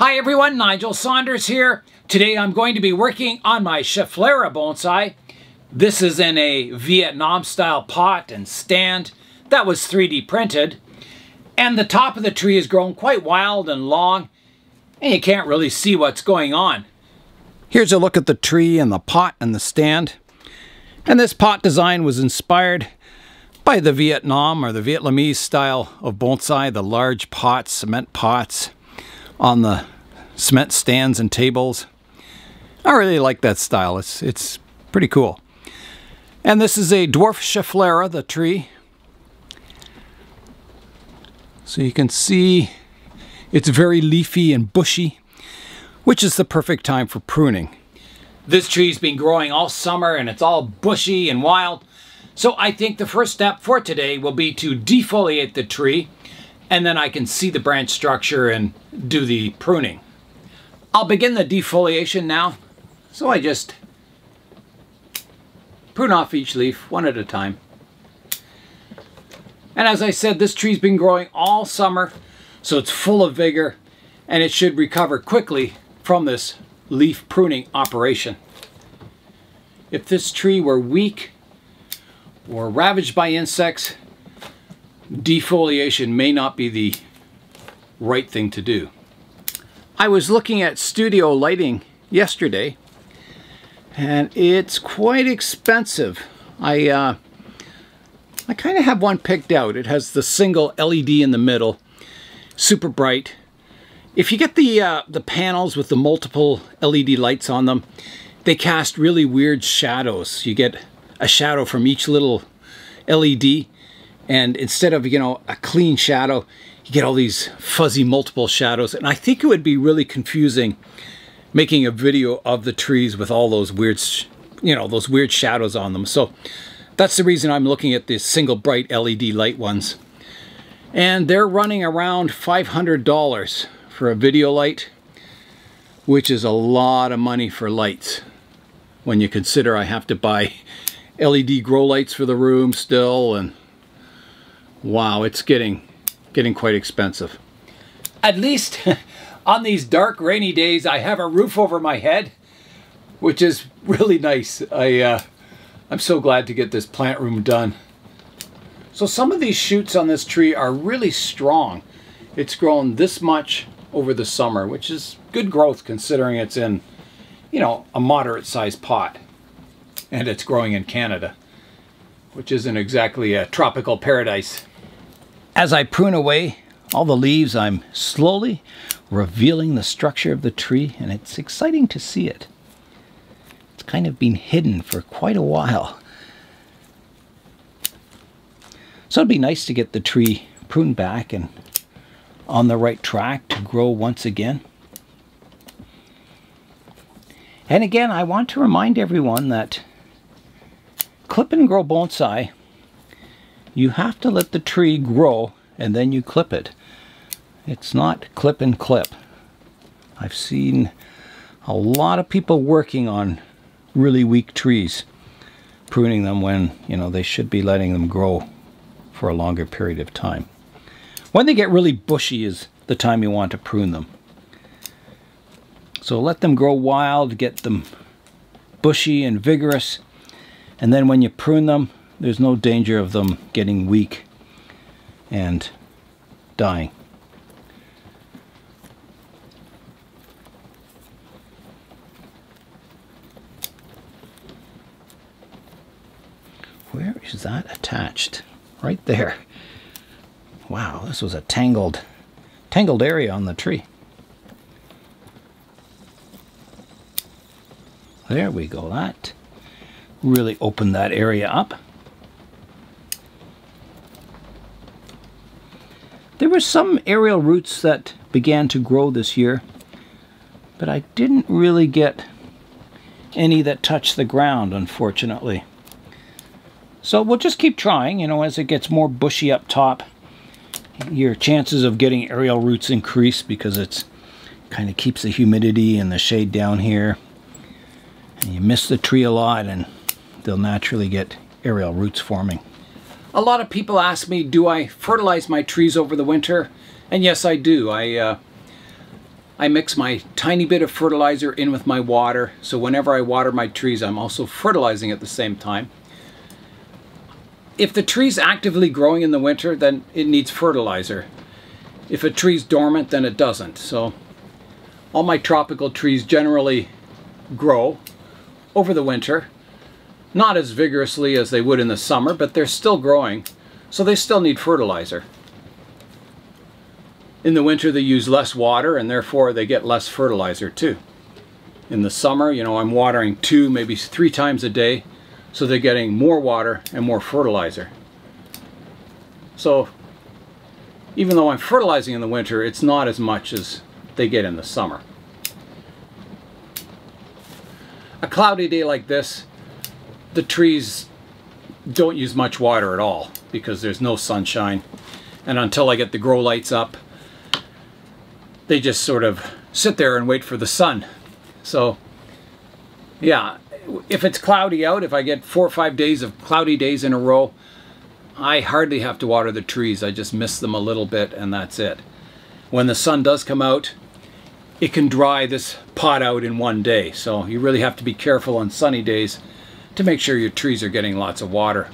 Hi everyone, Nigel Saunders here. Today I'm going to be working on my Schefflera bonsai. This is in a Vietnam style pot and stand that was 3D printed. And the top of the tree has grown quite wild and long, and you can't really see what's going on. Here's a look at the tree and the pot and the stand. And this pot design was inspired by the Vietnam or the Vietnamese style of bonsai, the large pots, cement pots on the cement stands and tables. I really like that style. It's pretty cool. And this is a Dwarf Schefflera, the tree. So you can see it's very leafy and bushy, which is the perfect time for pruning. This tree's been growing all summer and it's all bushy and wild. So I think the first step for today will be to defoliate the tree, and then I can see the branch structure and do the pruning. I'll begin the defoliation now. So I just prune off each leaf one at a time. And as I said, this tree's been growing all summer, so it's full of vigor and it should recover quickly from this leaf pruning operation. If this tree were weak or ravaged by insects, defoliation may not be the right thing to do. I was looking at studio lighting yesterday, and it's quite expensive. I kind of have one picked out. It has the single LED in the middle, super bright. If you get the panels with the multiple LED lights on them, they cast really weird shadows. You get a shadow from each little LED. And instead of, you know, a clean shadow, you get all these fuzzy multiple shadows. And I think it would be really confusing making a video of the trees with all those weird, you know, those weird shadows on them. So that's the reason I'm looking at the single bright LED light ones. And they're running around $500 for a video light, which is a lot of money for lights. When you consider I have to buy LED grow lights for the room still, and wow, it's getting quite expensive. At least on these dark rainy days I have a roof over my head, which is really nice. I'm so glad to get this plant room done. So some of these shoots on this tree are really strong. It's grown this much over the summer, which is good growth considering it's in, you know, a moderate sized pot, and it's growing in Canada, which isn't exactly a tropical paradise. As I prune away all the leaves, I'm slowly revealing the structure of the tree, and it's exciting to see it. It's kind of been hidden for quite a while. So it'd be nice to get the tree pruned back and on the right track to grow once again. And again, I want to remind everyone that Clip and Grow Bonsai, you have to let the tree grow and then you clip it. It's not clip and clip. I've seen a lot of people working on really weak trees, pruning them when, you know, they should be letting them grow for a longer period of time. When they get really bushy is the time you want to prune them. So let them grow wild, get them bushy and vigorous. And then when you prune them, there's no danger of them getting weak and dying. Where is that attached? Right there. Wow, this was a tangled area on the tree. There we go. That really open that area up. There were some aerial roots that began to grow this year, but I didn't really get any that touched the ground, unfortunately. So we'll just keep trying, you know, as it gets more bushy up top, your chances of getting aerial roots increase because it's kind of keeps the humidity and the shade down here. And you miss the tree a lot and they'll naturally get aerial roots forming. A lot of people ask me, do I fertilize my trees over the winter? And yes, I do. I I mix my tiny bit of fertilizer in with my water, so whenever I water my trees, I'm also fertilizing at the same time. If the tree's actively growing in the winter, then it needs fertilizer. If a tree's dormant, then it doesn't. So all my tropical trees generally grow over the winter, not as vigorously as they would in the summer, but they're still growing, so they still need fertilizer. In the winter they use less water and therefore they get less fertilizer too. In the summer, you know, I'm watering 2, maybe 3 times a day, so they're getting more water and more fertilizer. So even though I'm fertilizing in the winter, it's not as much as they get in the summer. A cloudy day like this, the trees don't use much water at all because there's no sunshine, and until I get the grow lights up, they just sort of sit there and wait for the sun. So yeah, if it's cloudy out, if I get 4 or 5 days of cloudy days in a row, I hardly have to water the trees. I just miss them a little bit and that's it. When the sun does come out, it can dry this pot out in one day. So you really have to be careful on sunny days to make sure your trees are getting lots of water.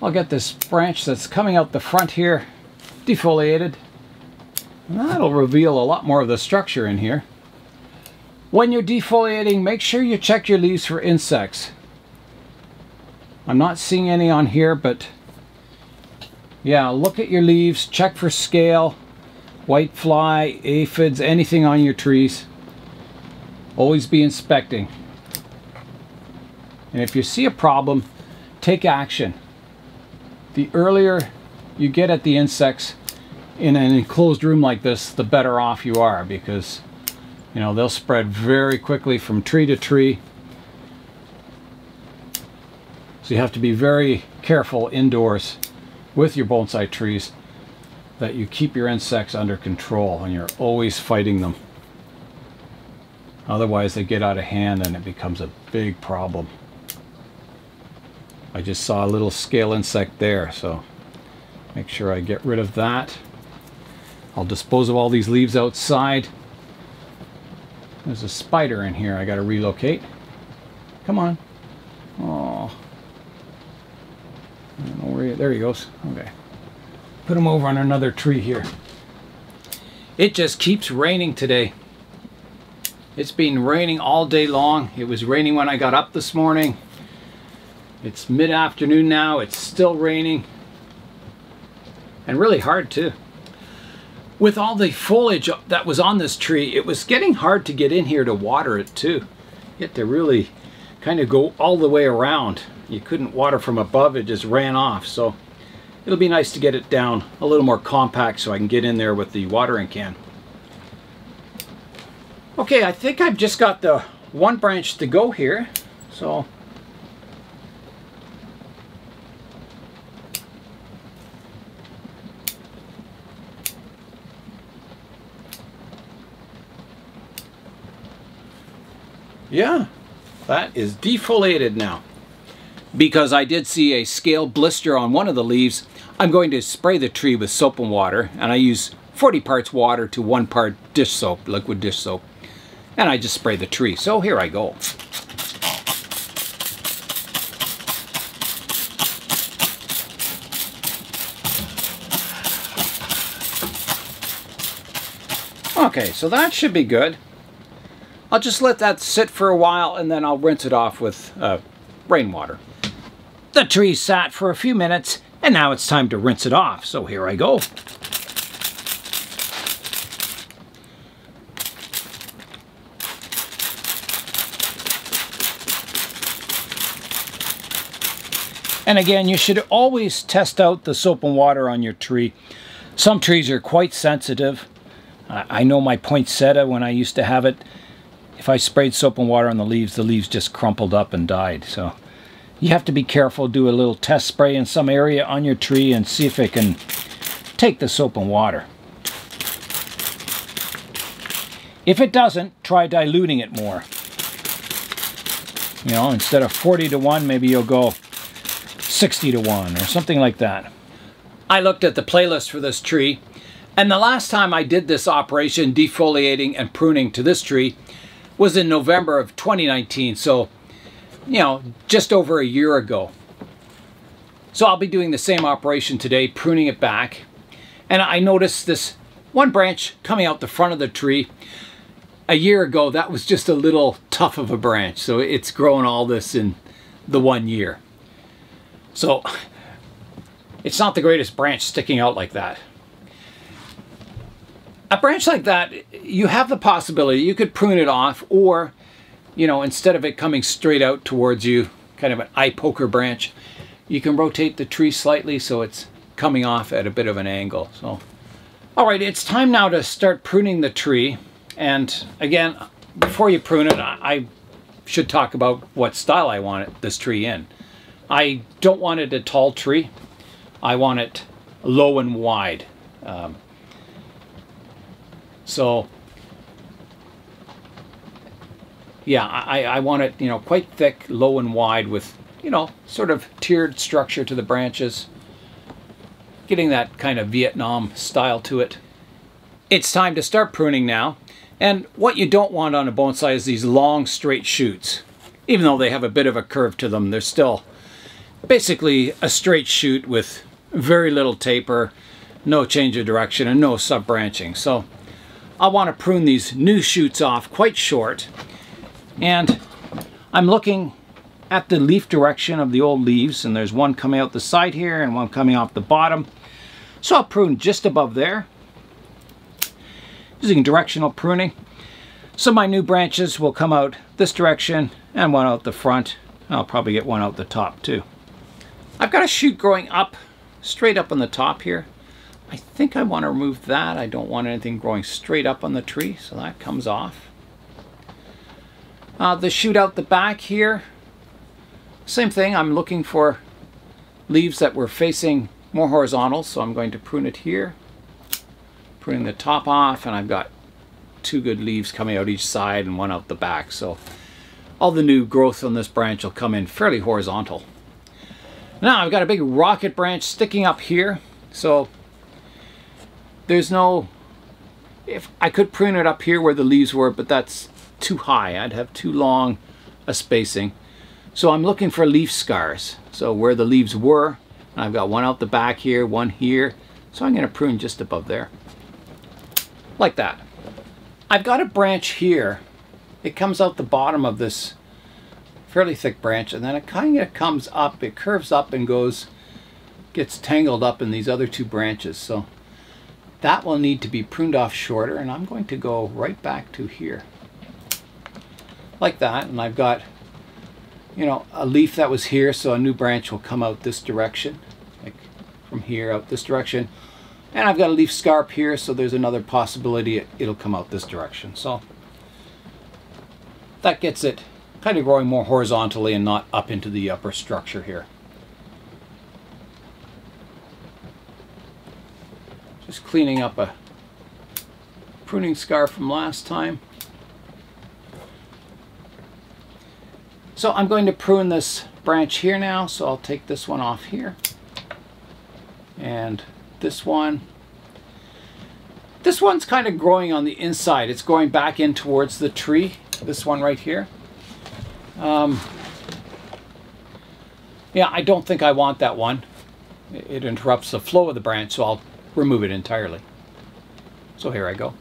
I'll get this branch that's coming out the front here defoliated. That'll reveal a lot more of the structure in here. When you're defoliating, make sure you check your leaves for insects. I'm not seeing any on here, but yeah, look at your leaves, check for scale, white fly, aphids, anything on your trees. Always be inspecting. And if you see a problem, take action. The earlier you get at the insects in an enclosed room like this, the better off you are, because you know they'll spread very quickly from tree to tree. So you have to be very careful indoors with your bonsai trees that you keep your insects under control and you're always fighting them. Otherwise they get out of hand and it becomes a big problem. I just saw a little scale insect there, so make sure I get rid of that. I'll dispose of all these leaves outside. There's a spider in here I gotta relocate. Come on. Oh, there he goes. Okay. Put him over on another tree here. It just keeps raining today. It's been raining all day long. It was raining when I got up this morning. It's mid-afternoon now. It's still raining. And really hard too. With all the foliage that was on this tree, it was getting hard to get in here to water it too. You had to really kind of go all the way around. You couldn't water from above, it just ran off. So it'll be nice to get it down a little more compact so I can get in there with the watering can. Okay, I think I've just got the one branch to go here. So yeah, that is defoliated now. Because I did see a scale blister on one of the leaves, I'm going to spray the tree with soap and water, and I use 40 parts water to 1 part dish soap, liquid dish soap, and I just spray the tree. So here I go. Okay, so that should be good. I'll just let that sit for a while and then I'll rinse it off with rainwater. The tree sat for a few minutes and now it's time to rinse it off, so here I go. And again, you should always test out the soap and water on your tree. Some trees are quite sensitive. I know my poinsettia, when I used to have it, if I sprayed soap and water on the leaves just crumpled up and died. So you have to be careful, do a little test spray in some area on your tree and see if it can take the soap and water. If it doesn't, try diluting it more. You know, instead of 40 to 1, maybe you'll go 60 to 1 or something like that. I looked at the playlist for this tree And the last time I did this operation, defoliating and pruning to this tree, was in November of 2019. So, you know, just over a year ago. So I'll be doing the same operation today, pruning it back. And I noticed this one branch coming out the front of the tree. A year ago, that was just a little tough of a branch. So it's grown all this in the 1 year. So it's not the greatest branch sticking out like that. A branch like that, you have the possibility, you could prune it off, or, you know, instead of it coming straight out towards you, kind of an eye poker branch, you can rotate the tree slightly so it's coming off at a bit of an angle. So, all right, it's time now to start pruning the tree. And again, before you prune it, I should talk about what style I want this tree in. I don't want it a tall tree. I want it low and wide. So, yeah, I want it, you know, quite thick, low and wide with, you know, sort of tiered structure to the branches. Getting that kind of Vietnam style to it. It's time to start pruning now. And what you don't want on a bonsai is these long straight shoots. Even though they have a bit of a curve to them, they're still basically a straight shoot with very little taper, no change of direction, and no sub-branching. So I want to prune these new shoots off quite short. And I'm looking at the leaf direction of the old leaves, and there's one coming out the side here and one coming off the bottom. So I'll prune just above there, using directional pruning. So my new branches will come out this direction and one out the front. I'll probably get one out the top too. I've got a shoot growing up, straight up on the top here. I think I want to remove that. I don't want anything growing straight up on the tree, so that comes off. The shoot out the back here, same thing. I'm looking for leaves that were facing more horizontal, so I'm going to prune it here. Pruning the top off, and I've got two good leaves coming out each side and one out the back, so all the new growth on this branch will come in fairly horizontal. Now I've got a big rocket branch sticking up here, so there's no, if I could prune it up here where the leaves were, but that's too high. I'd have too long a spacing, so I'm looking for leaf scars, so where the leaves were, and I've got one out the back here, one here, so I'm going to prune just above there. Like that. I've got a branch here. It comes out the bottom of this fairly thick branch, and then it kind of comes up, it curves up and goes, gets tangled up in these other two branches. So that will need to be pruned off shorter, and I'm going to go right back to here. Like that, and I've got, you know, a leaf that was here, so a new branch will come out this direction, like from here out this direction. And I've got a leaf scar up here, so there's another possibility it'll come out this direction. So that gets it kind of growing more horizontally and not up into the upper structure here. Just cleaning up a pruning scar from last time. So I'm going to prune this branch here now, so I'll take this one off here. And this one. This one's kind of growing on the inside. It's going back in towards the tree. This one right here. Yeah, I don't think I want that one. It interrupts the flow of the branch, so I'll remove it entirely. So here I go.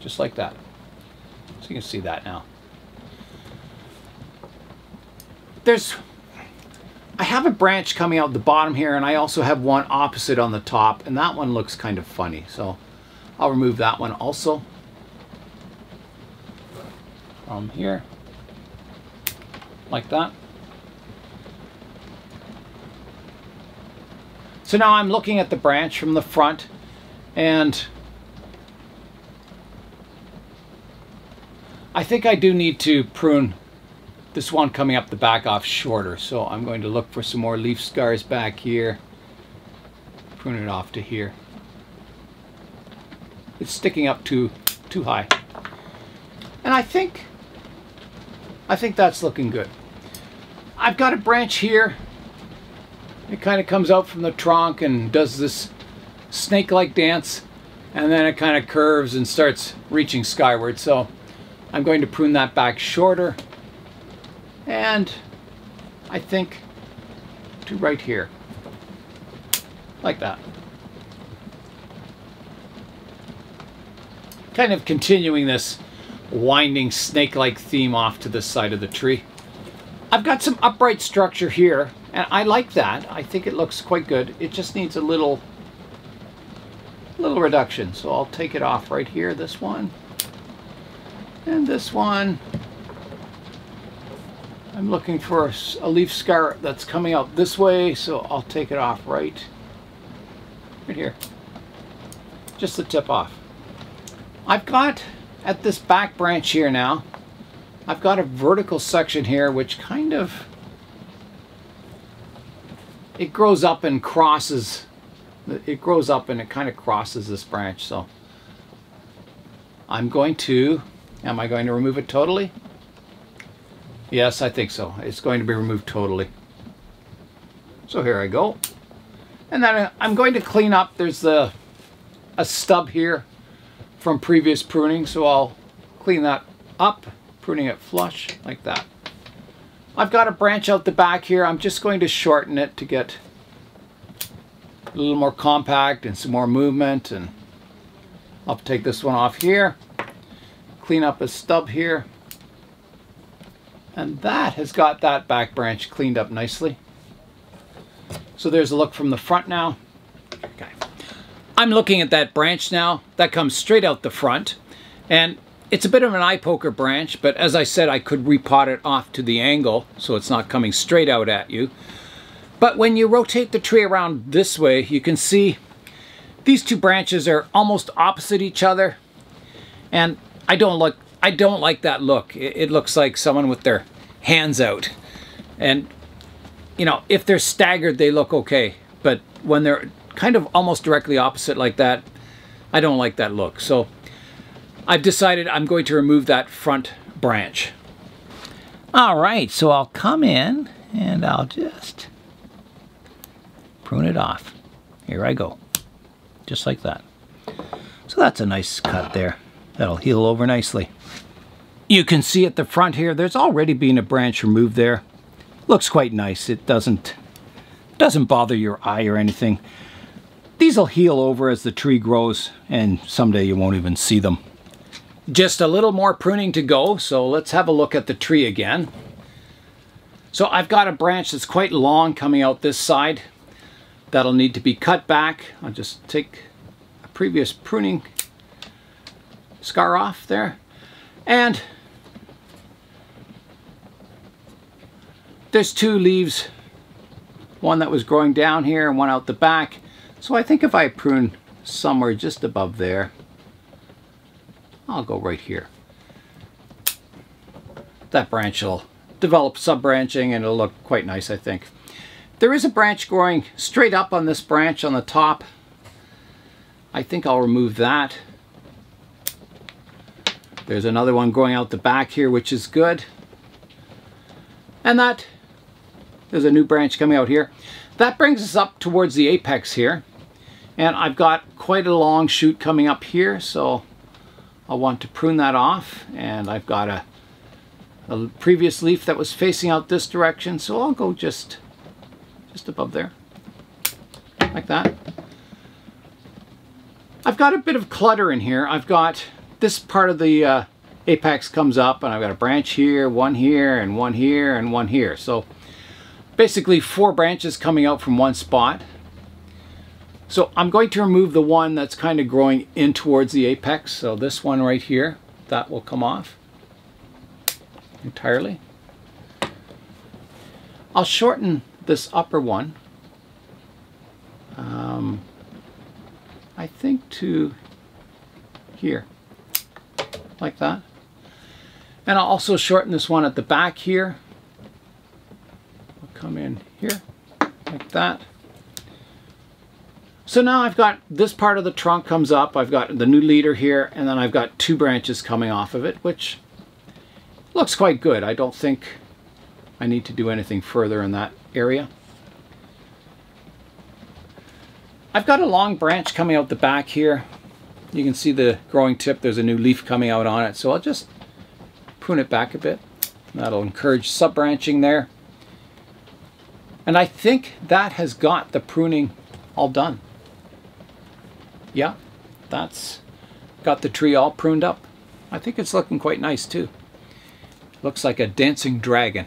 Just like that. So you can see that now. I have a branch coming out the bottom here, and I also have one opposite on the top, and that one looks kind of funny, so I'll remove that one also from here, like that. So now I'm looking at the branch from the front, and I think I do need to prune this one coming up the back off shorter, so I'm going to look for some more leaf scars back here. Prune it off to here. It's sticking up too high, and I think that's looking good. I've got a branch here. It kind of comes out from the trunk and does this snake-like dance, and then it kind of curves and starts reaching skyward. So I'm going to prune that back shorter, and I think to right here, like that. Kind of continuing this winding snake-like theme off to the side of the tree. I've got some upright structure here, and I like that. I think it looks quite good. It just needs a little reduction. So I'll take it off right here, this one, and this one. I'm looking for a leaf scar that's coming out this way, so I'll take it off right here. Just the tip off. I've got, at this back branch here now, I've got a vertical section here which kind of, it grows up and crosses, it grows up and it kind of crosses this branch. So I'm going to, am I going to remove it totally? Yes, I think so. It's going to be removed totally. So here I go. And then I'm going to clean up, there's a stub here from previous pruning, so I'll clean that up, pruning it flush like that. I've got a branch out the back here. I'm just going to shorten it to get a little more compact and some more movement, and I'll take this one off here, clean up a stub here, and that has got that back branch cleaned up nicely. So there's a look from the front now. Okay. I'm looking at that branch now that comes straight out the front, and it's a bit of an eye poker branch, but as I said, I could repot it off to the angle so it's not coming straight out at you. But when you rotate the tree around this way, you can see these two branches are almost opposite each other, and I don't like that look. It looks like someone with their hands out, and you know, if they're staggered they look okay, but when they're kind of almost directly opposite like that, I don't like that look. So I've decided I'm going to remove that front branch. All right, so I'll come in and I'll just prune it off. Here I go, just like that. So that's a nice cut there. That'll heal over nicely. You can see at the front here, there's already been a branch removed there. Looks quite nice. It doesn't bother your eye or anything. These will heal over as the tree grows, and someday you won't even see them. Just a little more pruning to go, so let's have a look at the tree again. So I've got a branch that's quite long coming out this side. That'll need to be cut back. I'll just take a previous pruning scar off there. And there's two leaves, one that was growing down here and one out the back. So I think if I prune somewhere just above there, I'll go right here. That branch will develop sub-branching and it'll look quite nice, I think. There is a branch growing straight up on this branch on the top. I think I'll remove that. There's another one growing out the back here, which is good. And that, there's a new branch coming out here. That brings us up towards the apex here. And I've got quite a long shoot coming up here, so I want to prune that off. And I've got a previous leaf that was facing out this direction, so I'll go just above there, like that. I've got a bit of clutter in here. I've got this part of the apex comes up, and I've got a branch here, one here, and one here, and one here. So basically 4 branches coming out from one spot. So I'm going to remove the one that's kind of growing in towards the apex. So this one right here, that will come off entirely. I'll shorten this upper one, I think to here, like that. And I'll also shorten this one at the back here. I'll come in here, like that. So now I've got this part of the trunk comes up, I've got the new leader here, and then I've got 2 branches coming off of it, which looks quite good. I don't think I need to do anything further in that area. I've got a long branch coming out the back here. You can see the growing tip, there's a new leaf coming out on it, so I'll just prune it back a bit. That'll encourage sub-branching there. And I think that has got the pruning all done. Yeah, that's got the tree all pruned up. I think it's looking quite nice too. Looks like a dancing dragon.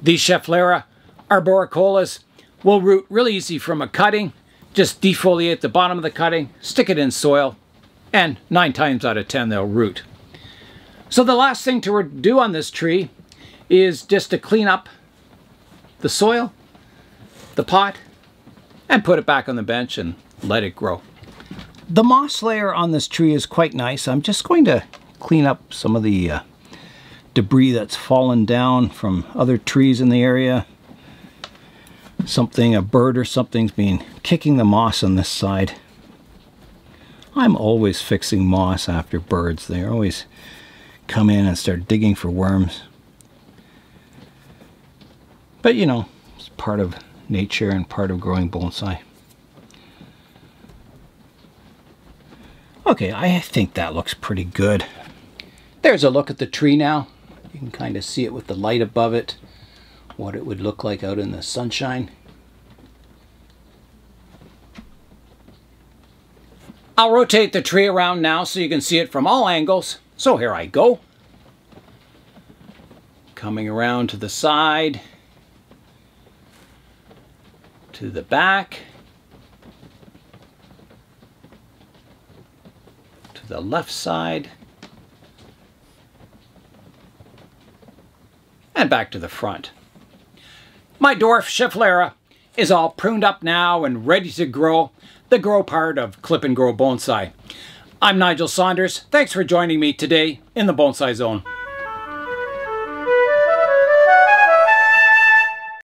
These Schefflera arboricolas will root really easy from a cutting. Just defoliate the bottom of the cutting, stick it in soil, and 9 times out of 10 they'll root. So the last thing to do on this tree is just to clean up the soil, the pot, and put it back on the bench and let it grow. The moss layer on this tree is quite nice. I'm just going to clean up some of the debris that's fallen down from other trees in the area. Something, a bird or something's been kicking the moss on this side. I'm always fixing moss after birds. They always come in and start digging for worms. But you know, it's part of nature and part of growing bonsai. Okay, I think that looks pretty good. There's a look at the tree now. You can kind of see it with the light above it, what it would look like out in the sunshine. I'll rotate the tree around now so you can see it from all angles. So here I go. Coming around to the side, to the back, the left side, and back to the front. My dwarf Schefflera is all pruned up now and ready to grow, the grow part of Clip and Grow Bonsai. I'm Nigel Saunders. Thanks for joining me today in the Bonsai Zone.